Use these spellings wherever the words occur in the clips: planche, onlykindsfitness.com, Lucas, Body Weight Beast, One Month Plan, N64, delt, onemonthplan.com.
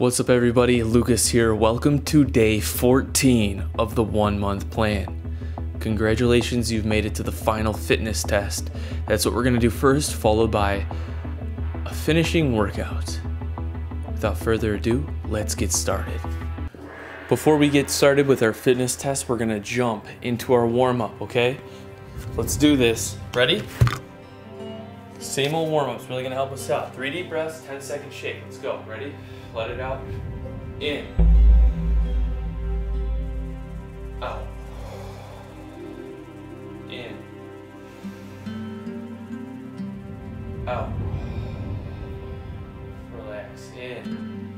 What's up everybody, Lucas here. Welcome to day 14 of the 1 month plan. Congratulations, you've made it to the final fitness test. That's what we're gonna do first, followed by a finishing workout. Without further ado, let's get started. Before we get started with our fitness test, we're gonna jump into our warm-up, okay? Let's do this. Ready? Same old warm-up's really gonna help us out. 3 deep breaths, 10-second shake. Let's go, ready? Let it out, in, out, in, out, relax, in,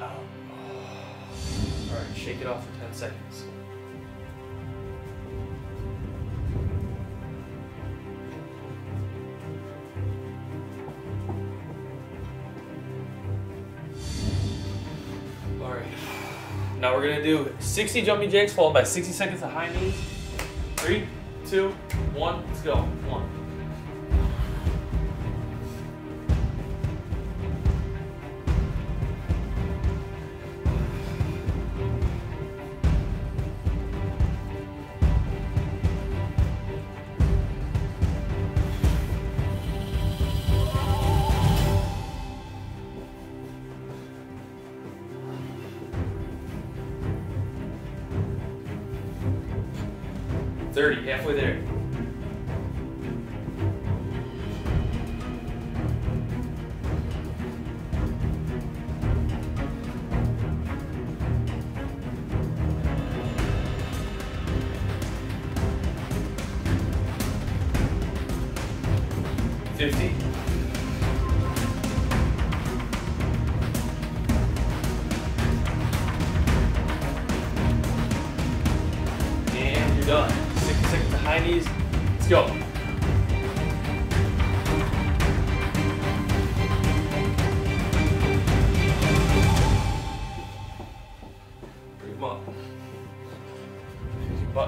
out. All right, shake it off for 10 seconds. Now we're gonna do 60 jumping jacks followed by 60 seconds of high knees. 3, 2, 1, let's go. 1. Halfway there.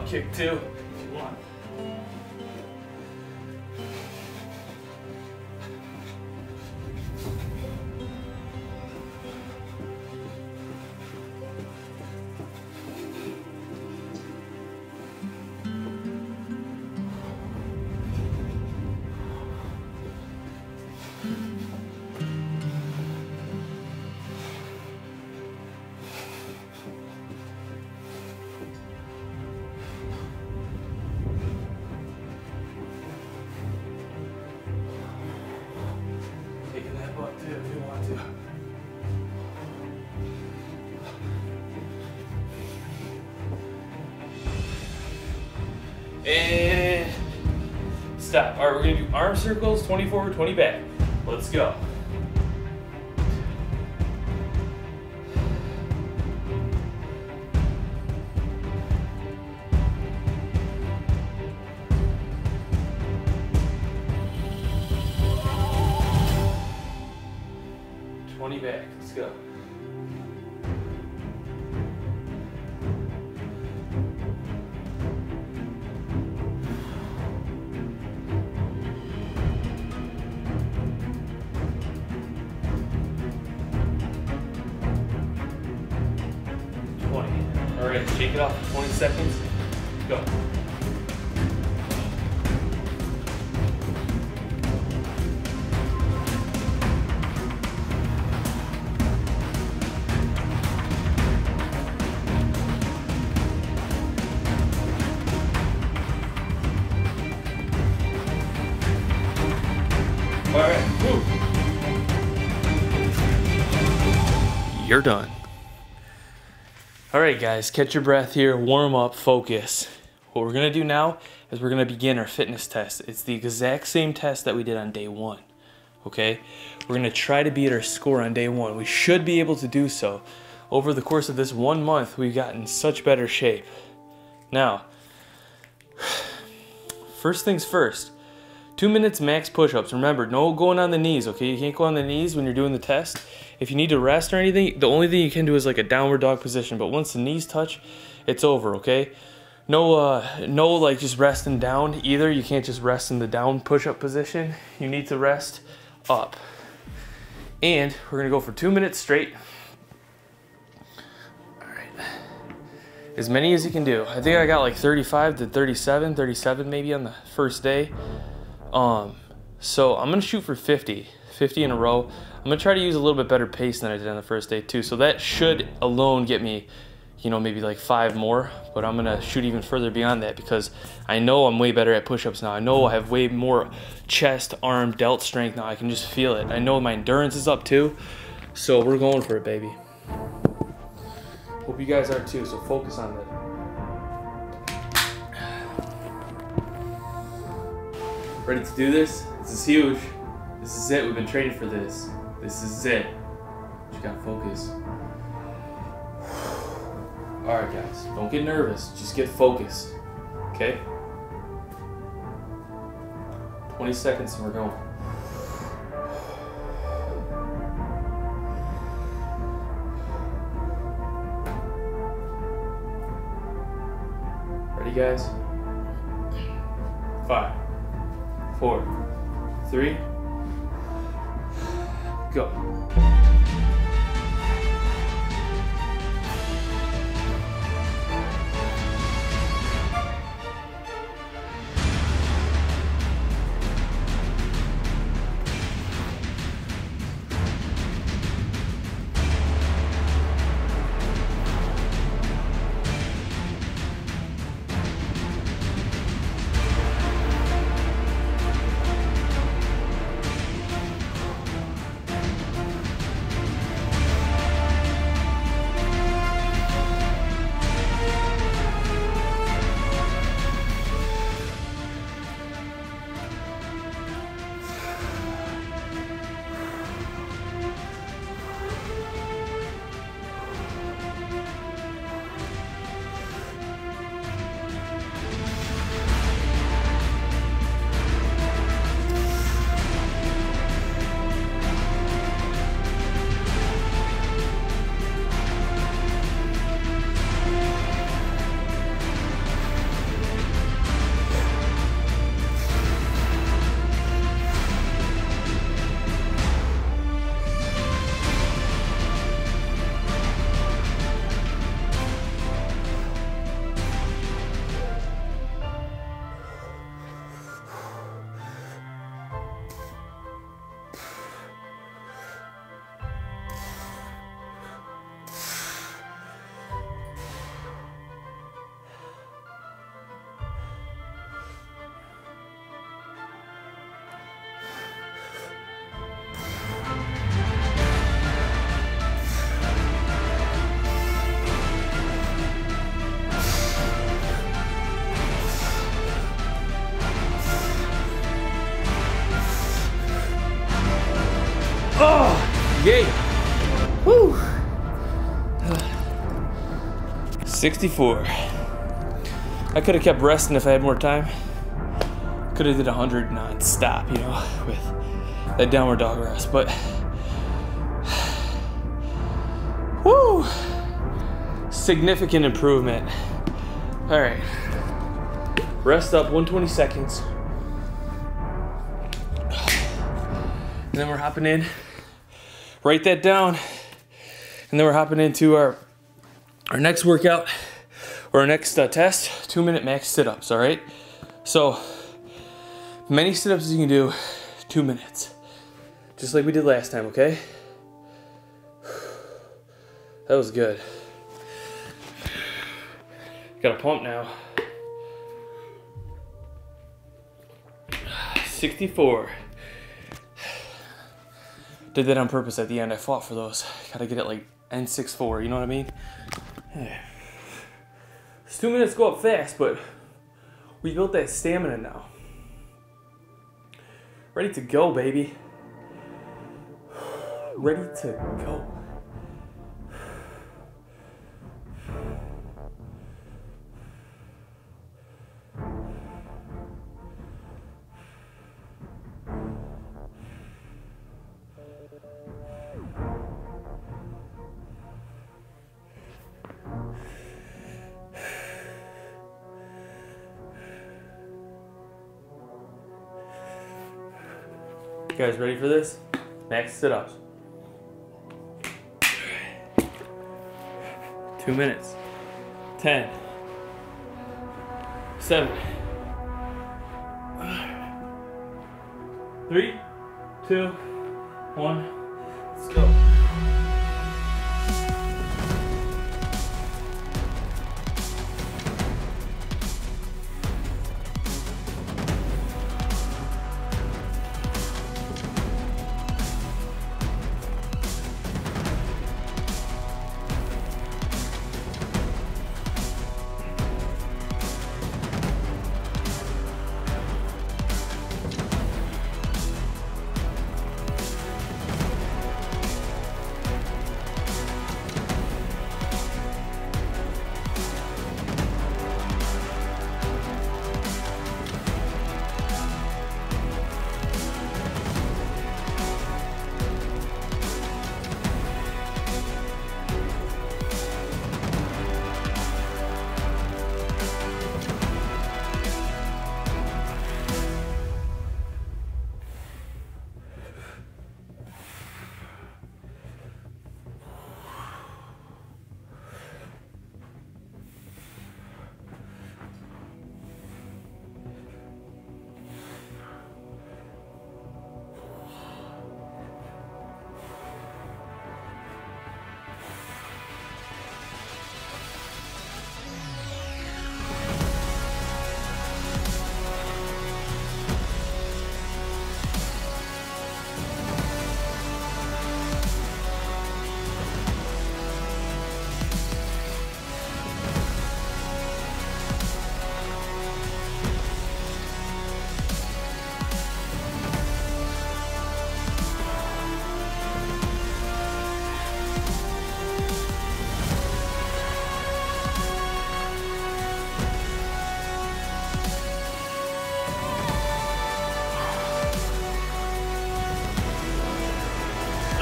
Kick 2 if you want. And stop. All right, we're gonna do arm circles, 20 forward, 20 back. Let's go. Shake it off for 20 seconds. Go. All right, move. You're done. All right guys, catch your breath here, warm up, focus. What we're gonna do now is we're gonna begin our fitness test. It's the exact same test that we did on day 1, okay? We're gonna try to beat our score on day 1. We should be able to do so. Over the course of this 1 month, we've gotten such better shape. Now, first things first, 2 minutes max push-ups. Remember, no going on the knees, okay? You can't go on the knees when you're doing the test. If you need to rest or anything, the only thing you can do is like a downward dog position, but once the knees touch, it's over, okay? No like just resting down either. You can't just rest in the down push-up position. You need to rest up. And we're gonna go for 2 minutes straight. All right, as many as you can do. I think I got like 35 to 37, 37 maybe on the first day. So I'm gonna shoot for 50 in a row. I'm gonna try to use a little bit better pace than I did on the first day too. So that should alone get me, you know, maybe like 5 more, but I'm gonna shoot even further beyond that because I know I'm way better at push-ups now. I know I have way more chest, arm, delt strength now. I can just feel it. I know my endurance is up too. So we're going for it, baby. Hope you guys are too, so focus on that. Ready to do this? This is huge. This is it, we've been training for this. This is it. You gotta focus. All right, guys, don't get nervous. Just get focused, okay? 20 seconds and we're going. Ready, guys? 5, 4, 3, go. Yay! Woo! 64. I could have kept resting if I had more time. Could have did 100 non-stop, you know, with that downward dog rest, but woo! Significant improvement. All right. Rest up 120 seconds. And then we're hopping in. Write that down, and then we're hopping into our next workout, or our next test, 2-minute max sit-ups, all right? So, many sit-ups as you can do, 2 minutes, just like we did last time, okay? That was good. Got a pump now. 64. Did that on purpose at the end. I fought for those. Gotta get it like N64, you know what I mean? Yeah. It's 2 minutes go up fast, but we built that stamina now. Ready to go, baby. Ready to go. You guys ready for this? Next sit-ups. 2 minutes. 10. 7. 3, 2, 1, let's go.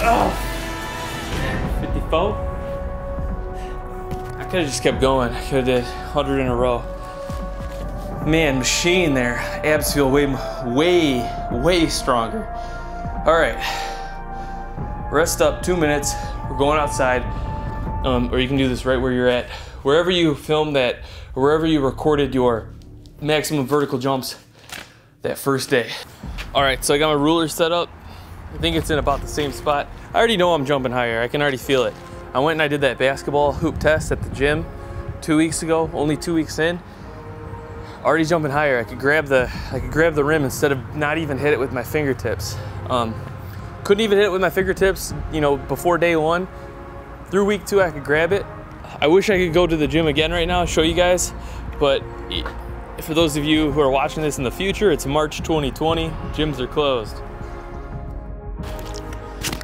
Oh, 54. I could have just kept going. I could have did 100 in a row. Man, machine there. Abs feel way stronger. All right, rest up, 2 minutes. We're going outside, or you can do this right where you're at. Wherever you filmed that, or wherever you recorded your maximum vertical jumps that first day. All right, so I got my ruler set up. I think it's in about the same spot. I already know I'm jumping higher. I can already feel it. I went and I did that basketball hoop test at the gym 2 weeks ago, only 2 weeks in. Already jumping higher. I could grab the rim instead of not even hit it with my fingertips. Couldn't even hit it with my fingertips, you know, before day one. Through week two, I could grab it. I wish I could go to the gym again right now and show you guys, but for those of you who are watching this in the future, it's March 2020, gyms are closed.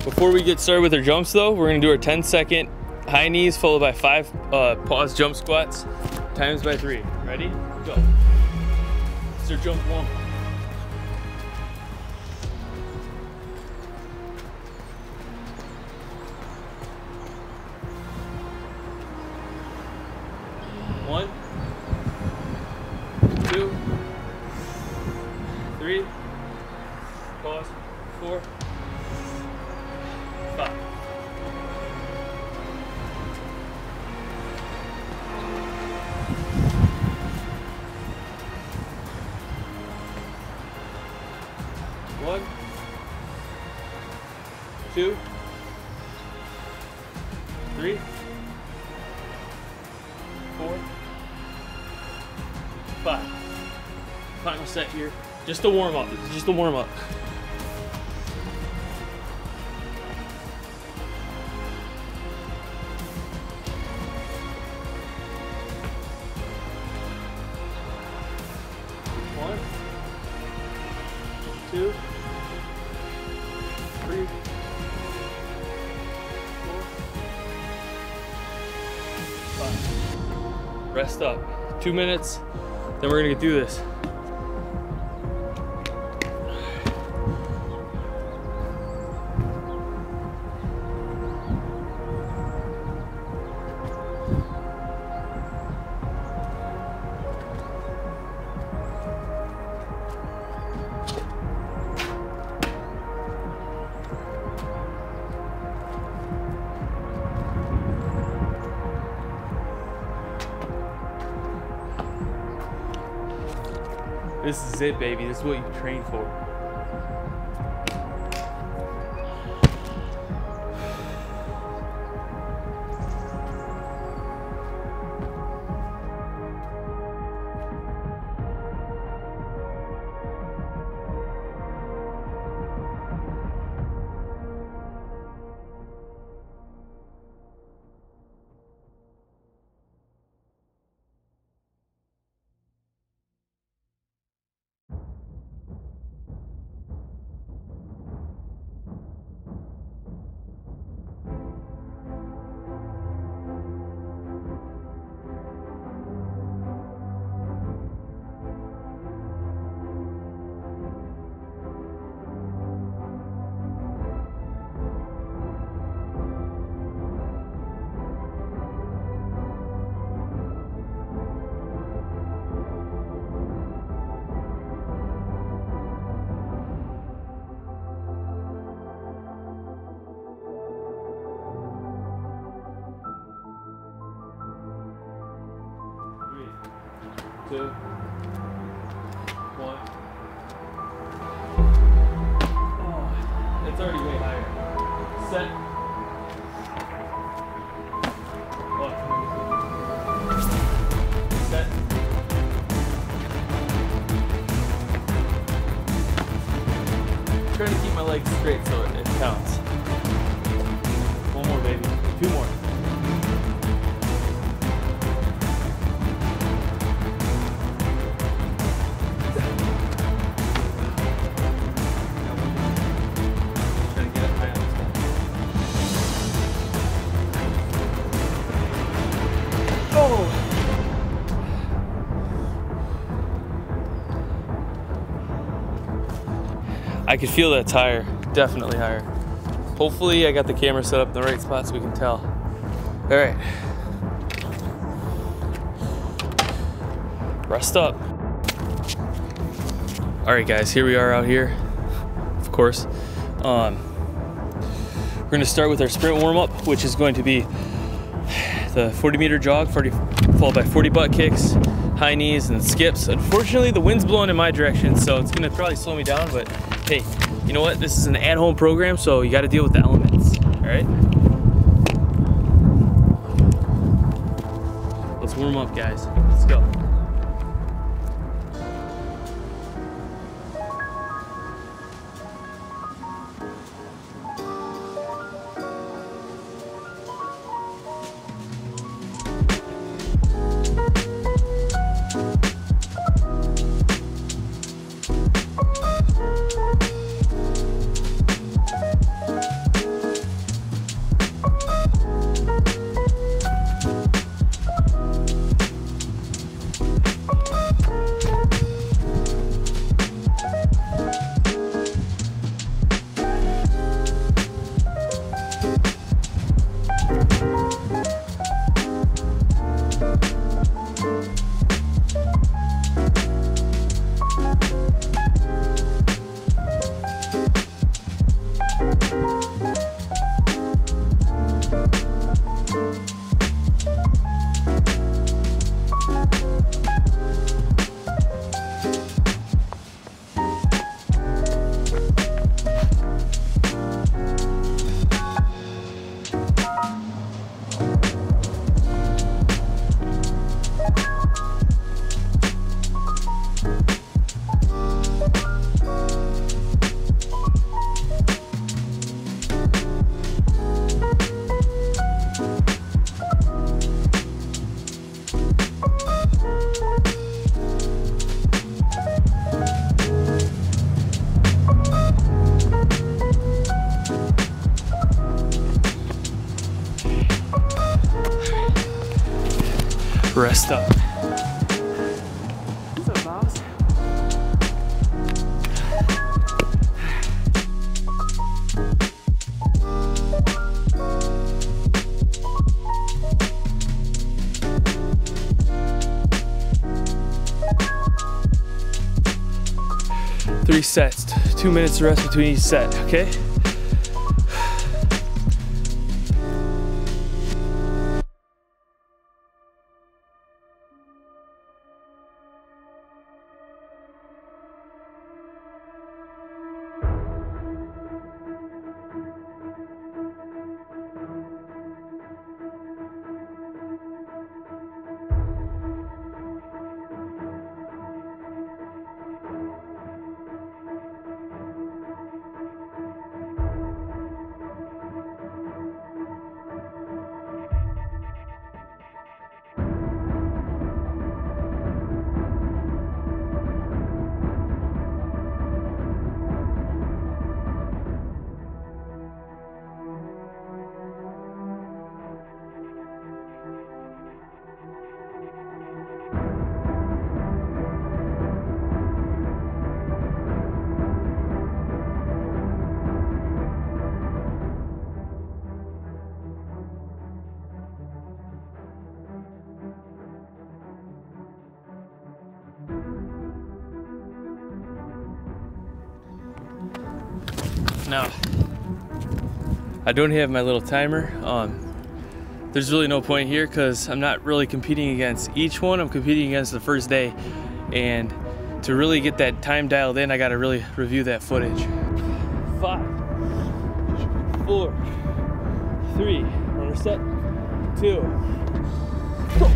Before we get started with our jumps though, we're gonna do our 10-second high knees followed by 5 pause jump squats times by 3. Ready? Go. It's your jump 1. Set here, just a warm up. It's just a warm up. One, 2, 3, 4, 5. Rest up. 2 minutes. Then we're gonna do this. This is it, baby. This is what you train for. Two, one. Oh, it's already way higher. Set. One. Set. I'm trying to keep my legs straight so it counts. One more, baby. Two more. I could feel that tire, definitely higher. Hopefully I got the camera set up in the right spot so we can tell. All right. Rest up. All right guys, here we are out here, of course. We're gonna start with our sprint warm up, which is going to be the 40-meter jog, followed by 40 butt kicks, high knees and skips. Unfortunately, the wind's blowing in my direction, so it's gonna probably slow me down, but hey, you know what? This is an at-home program, so you gotta deal with the elements, all right? Let's warm up, guys. Let's go. Rest up. What's up, boss? Three sets, 2 minutes rest between each set, okay? Now, I don't have my little timer. There's really no point here because I'm not really competing against each one. I'm competing against the first day, and to really get that time dialed in, I gotta really review that footage. 5, 4, 3, we're set, 2, go.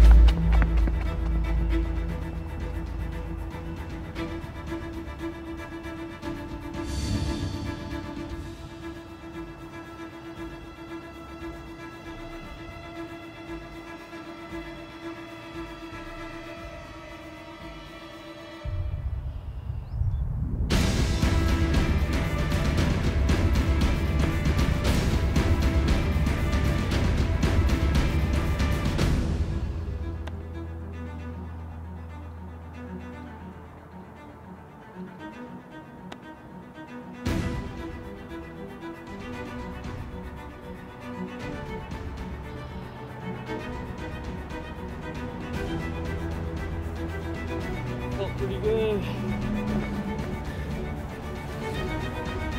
Pretty good.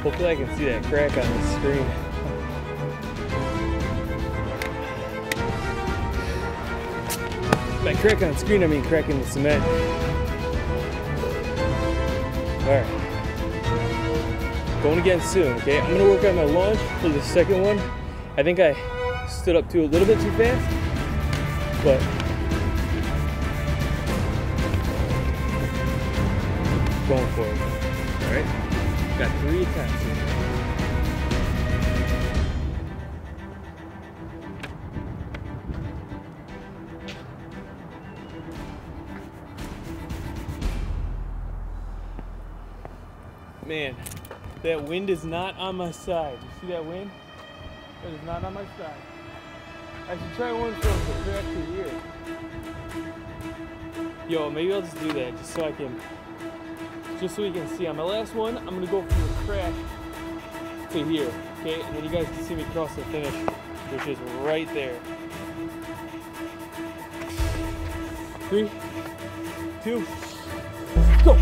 Hopefully I can see that crack on the screen. By crack on the screen, I mean crack in the cement. Alright. Going again soon, okay? I'm gonna work on my lunge for the second one. I think I stood up to a little bit too fast, but going for it. All right, got 3 attempts here. Man, that wind is not on my side. You see that wind? That is not on my side. I should try one from the back to here. Yo, maybe I'll just do that just so I can. Just so you can see, on my last one, I'm gonna go from the crack to here, okay? And then you guys can see me cross the finish, which is right there. 3, 2, go!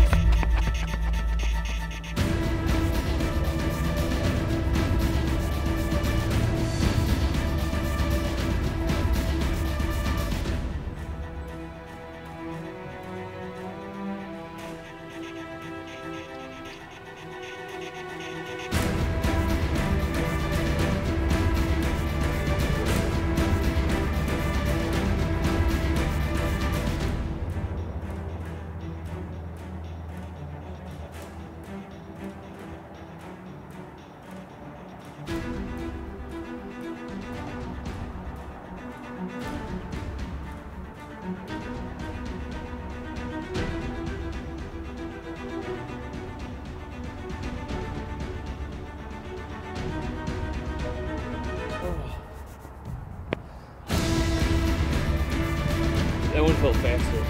That one felt faster.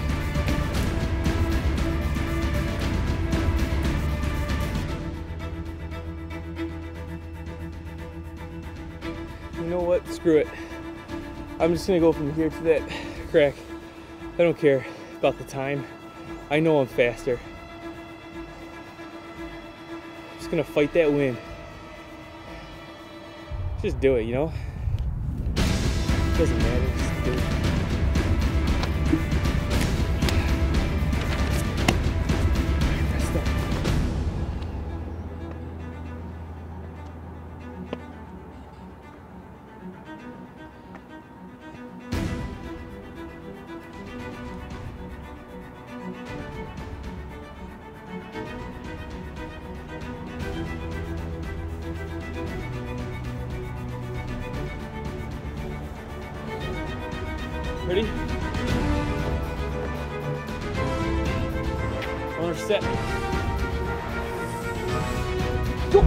You know what? Screw it. I'm just gonna go from here to that crack. I don't care about the time. I know I'm faster. I'm just gonna fight that wind. Just do it, you know? It doesn't matter. Just do it. Ready? One set. Go!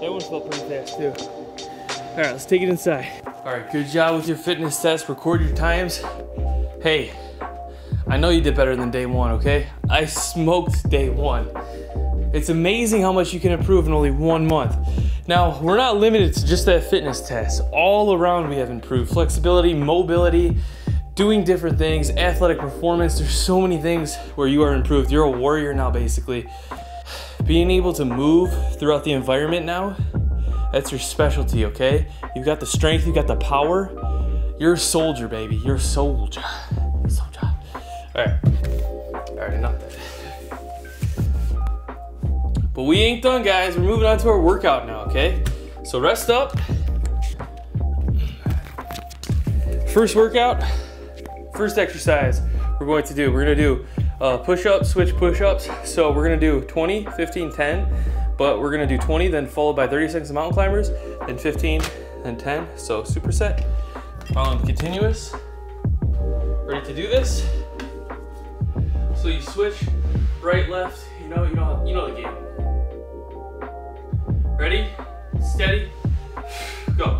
That one felt pretty fast too. All right, let's take it inside. All right, good job with your fitness test. Record your times. Hey, I know you did better than day one, okay? I smoked day one. It's amazing how much you can improve in only 1 month. Now, we're not limited to just that fitness test. All around we have improved. Flexibility, mobility, doing different things, athletic performance. There's so many things where you are improved. You're a warrior now, basically. Being able to move throughout the environment now, that's your specialty, okay? You've got the strength, you've got the power. You're a soldier, baby. You're a soldier. Soldier. All right, enough of that. But we ain't done, guys. We're moving on to our workout now, okay? So rest up. First workout, first exercise we're gonna do push-ups, switch push-ups. So we're gonna do 20, 15, 10, but we're gonna do 20, then followed by 30 seconds of mountain climbers, then 15, then 10, so superset. Continuous. Ready to do this? So you switch right, left. You know the game. Ready? Steady. Go.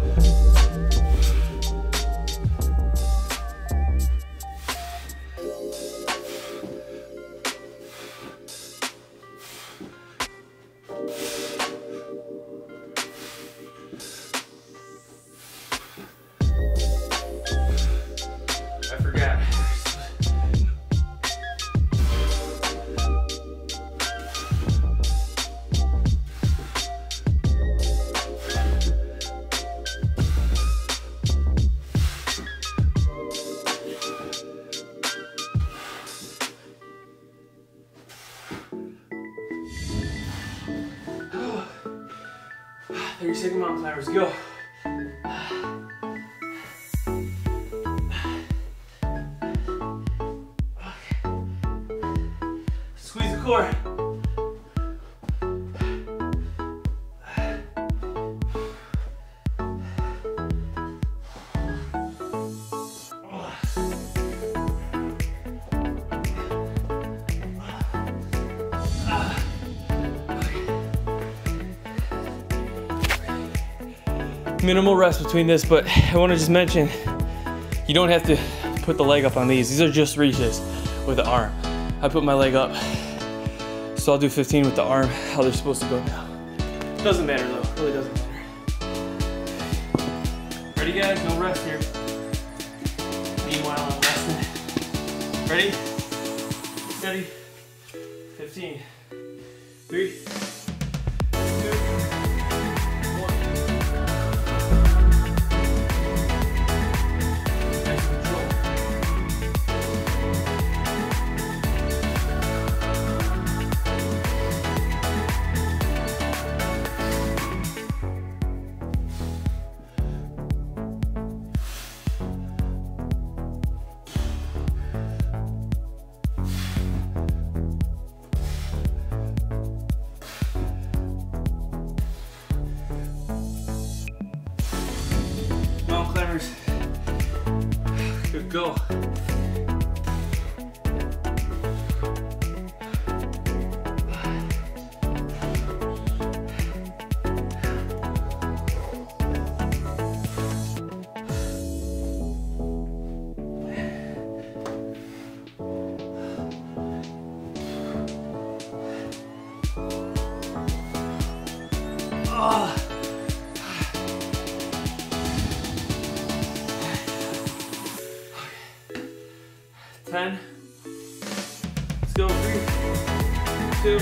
Second mountain climbers, go. Okay. Squeeze the core. Minimal rest between this, but I want to just mention you don't have to put the leg up on these. These are just reaches with the arm. I put my leg up, so I'll do 15 with the arm, how they're supposed to go now. Doesn't matter though, really doesn't matter. Ready guys, no rest here. Meanwhile I'm resting. Ready? Steady. 15. 3. Good go. Oh. Let's go. 3, 2.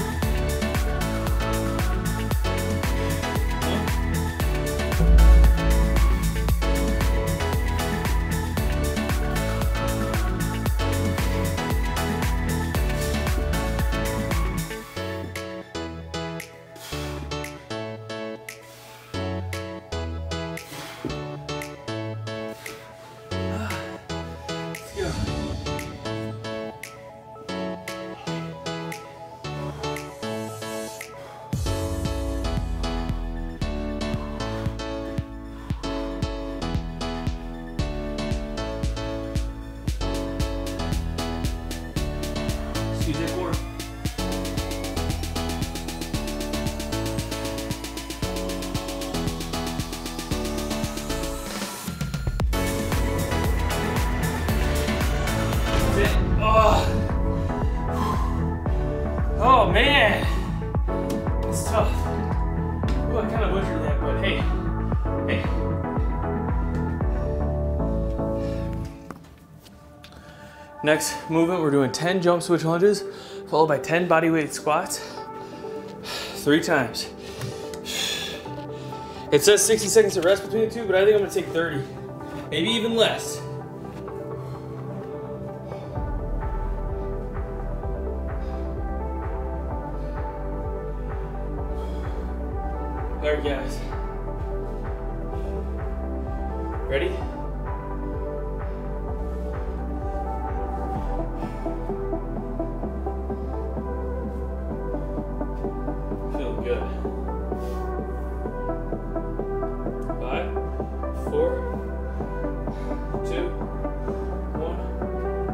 Ooh, I kind of butchered that, but hey, hey. Next movement, we're doing 10 jump switch lunges, followed by 10 body weight squats, 3 times. It says 60 seconds of rest between the two, but I think I'm gonna take 30, maybe even less. Alright guys, ready? Feel good. 5, 4, 2, 1,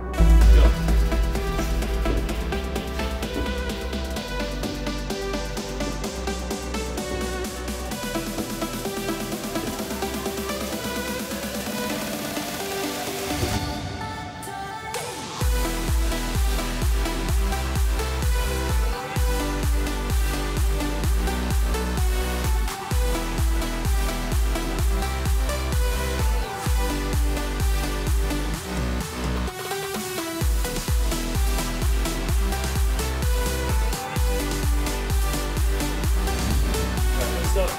rest up.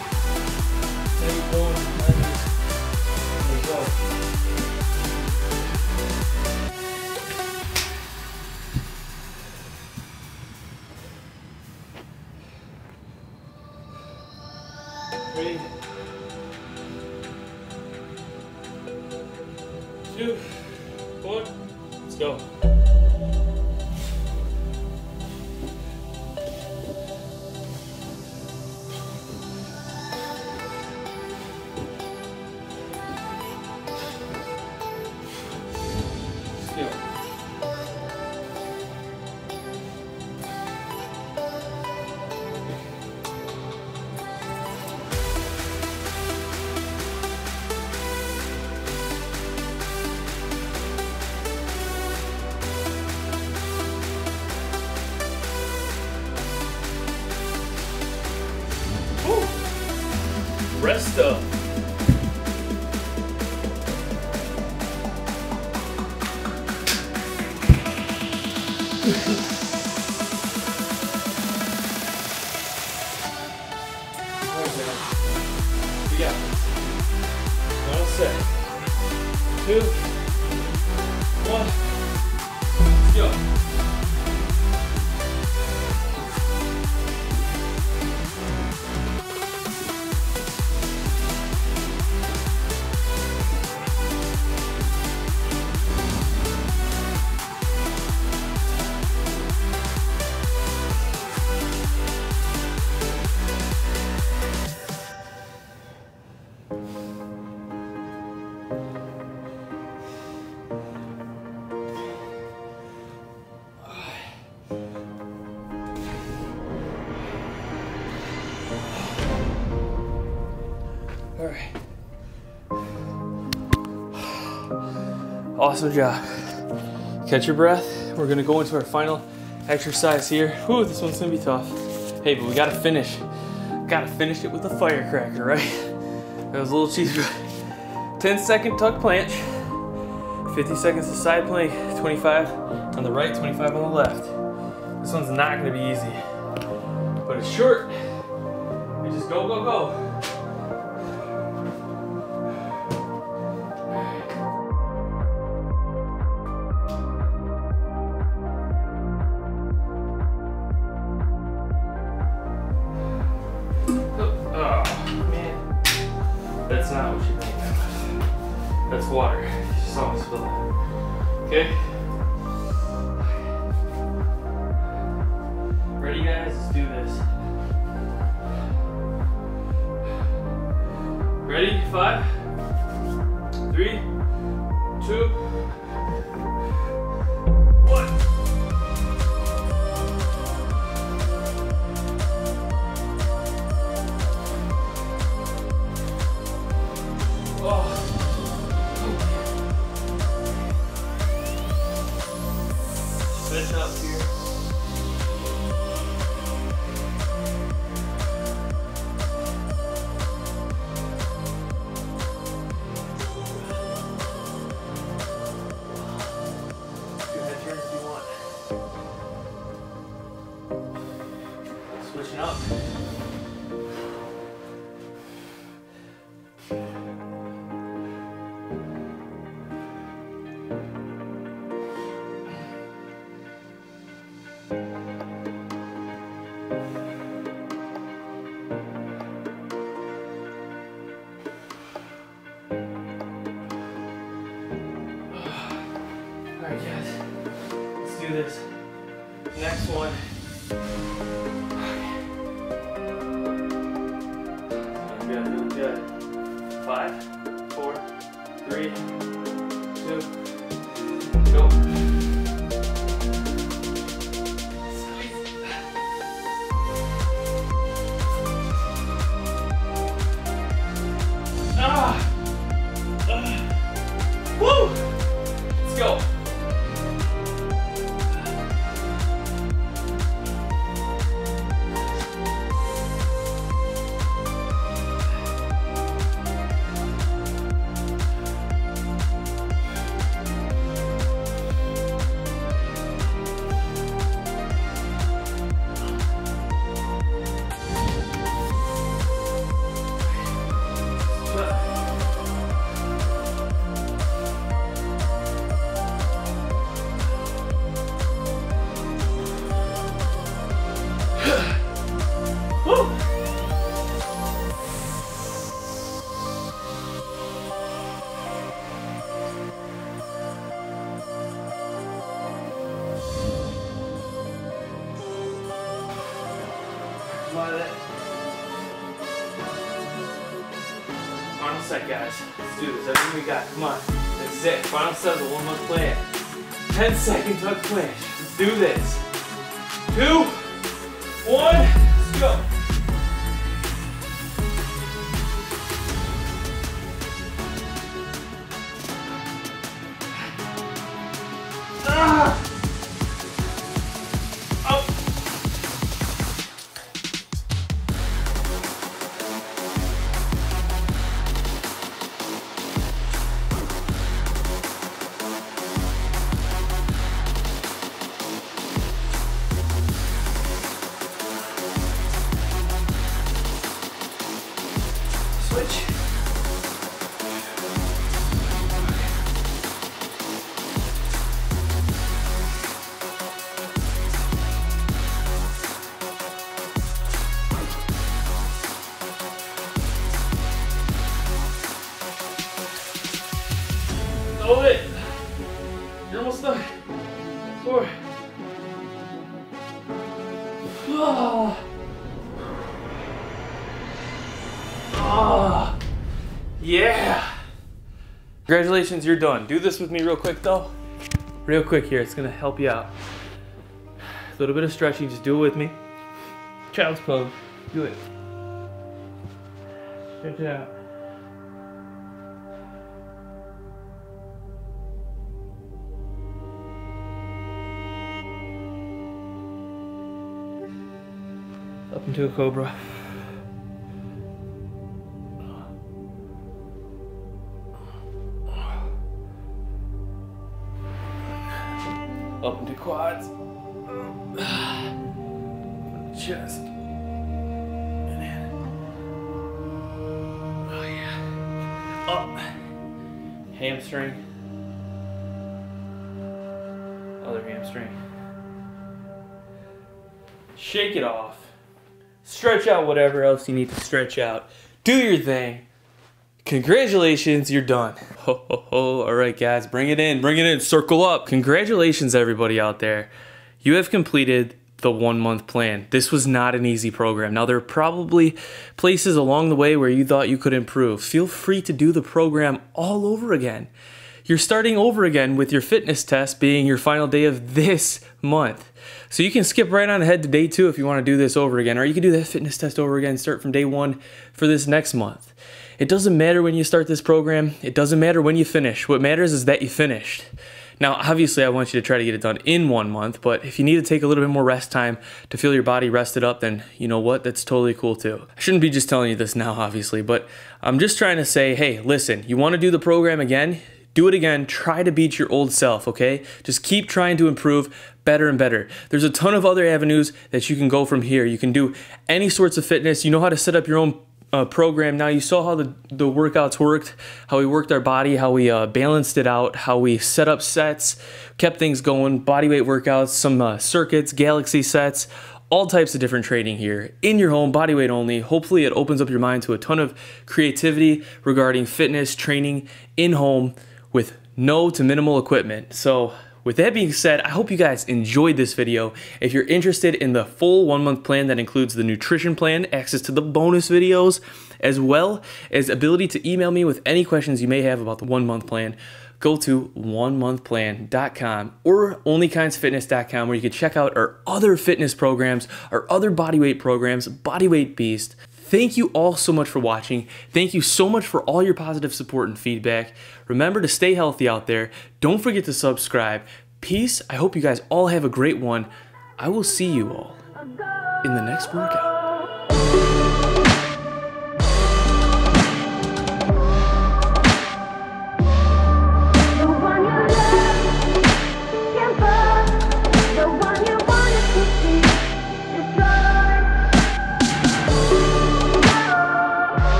We got this. 1 set. 2, 1, let's go. Awesome job. Catch your breath. We're gonna go into our final exercise here. Ooh, this one's gonna be tough. Hey, but we gotta finish. Gotta finish it with a firecracker, right? That was a little cheesy. 10-second tuck plank, 50 seconds to side plank, 25 on the right, 25 on the left. This one's not gonna be easy, but it's short. We just go, go, go. Ready? 5, 3, 2, 1. Oh. Stretch up here. do this. Next one. Doing good. 5, 4, 3, 2, go. Woo! Let's go. Final set, guys. Let's do this. Everything we got. Come on. That's it. Final set of the 1 month plan. 10-second tuck planche. Let's do this. 2, 1, let's go. Hold it. You're almost done. 4. Oh, yeah. Congratulations, you're done. Do this with me real quick though. Real quick here, it's gonna help you out. A little bit of stretching, just do it with me. Child's pose, do it. Stretch it out. Up into a cobra. Up into quads. Chest. And then. Oh yeah. Up. Hamstring. Other hamstring. Shake it off. Stretch out whatever else you need to stretch out. Do your thing. Congratulations, you're done. Ho, ho, ho. All right, guys, bring it in. Bring it in. Circle up. Congratulations, everybody out there. You have completed the 1 month plan. This was not an easy program. Now, there are probably places along the way where you thought you could improve. Feel free to do the program all over again. You're starting over again with your fitness test being your final day of this month. So you can skip right on ahead to day 2 if you want to do this over again, or you can do that fitness test over again, start from day 1 for this next month. It doesn't matter when you start this program. It doesn't matter when you finish. What matters is that you finished. Now, obviously, I want you to try to get it done in 1 month, but if you need to take a little bit more rest time to feel your body rested up, then you know what? That's totally cool too. I shouldn't be just telling you this now, obviously, but I'm just trying to say, hey, listen, you want to do the program again? Do it again. Try to beat your old self, okay? Just keep trying to improve better and better. There's a ton of other avenues that you can go from here. You can do any sorts of fitness. You know how to set up your own program. Now, you saw how the workouts worked, how we worked our body, how we balanced it out, how we set up sets, kept things going, body weight workouts, some circuits, galaxy sets, all types of different training here in your home, body weight only. Hopefully, it opens up your mind to a ton of creativity regarding fitness, training in home, with no to minimal equipment. So With that being said, I hope you guys enjoyed this video. If you're interested in the full 1 month plan that includes the nutrition plan, access to the bonus videos, as well as ability to email me with any questions you may have about the 1 month plan, go to onemonthplan.com or onlykindsfitness.com, where you can check out our other fitness programs, our other bodyweight programs, Body Weight Beast. Thank you all so much for watching. Thank you so much for all your positive support and feedback. Remember to stay healthy out there. Don't forget to subscribe. Peace. I hope you guys all have a great one. I will see you all in the next workout.